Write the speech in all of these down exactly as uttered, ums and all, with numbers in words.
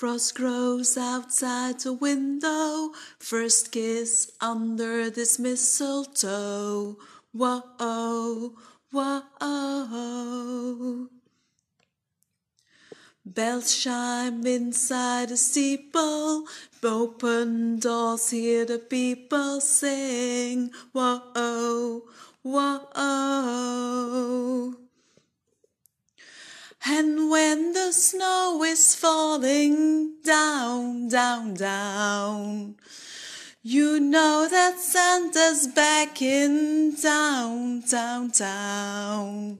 Frost grows outside the window, first kiss under this mistletoe. Whoa, whoa. Bells chime inside a steeple, open doors hear the people sing. Whoa, whoa. And when the snow is falling down, down, down, you know that Santa's back in town, town, town.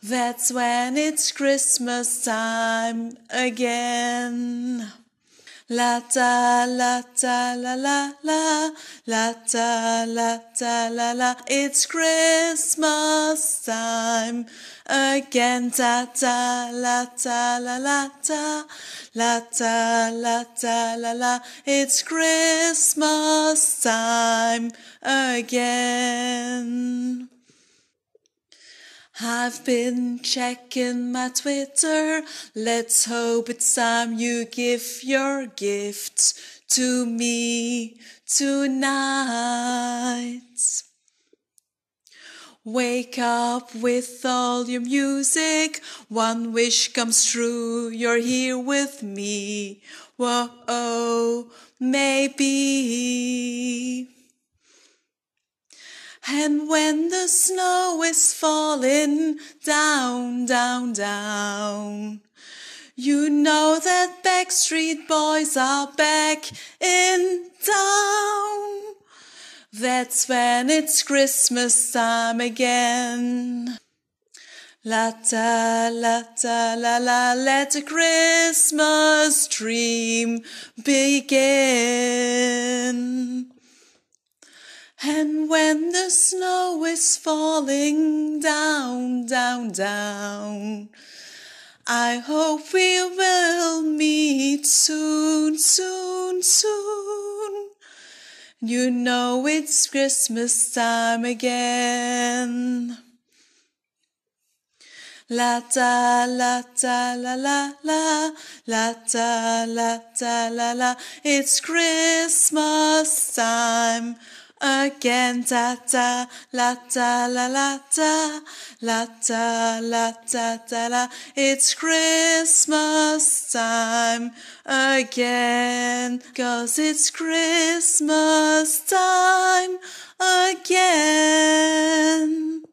That's when it's Christmas time again. La ta la ta la la la, la ta la ta la la, it's Christmas time again. Ta ta la ta la la ta, la ta la ta la la, it's Christmas time again. I've been checking my Twitter, let's hope it's time you give your gift to me tonight. Wake up with all your music, one wish comes true, you're here with me. Whoa, maybe. And when the snow is falling down, down, down, you know that Backstreet Boys are back in town. That's when it's Christmas time again. La ta la ta la la, let the Christmas dream begin. And when the snow is falling down, down, down, I hope we will meet soon, soon, soon. You know it's Christmas time again. La ta la ta la la la, la ta la ta la la, it's Christmas time again. Ta ta la ta la la ta, la ta la ta ta la, it's Christmas time again. 'Cause it's Christmas time again.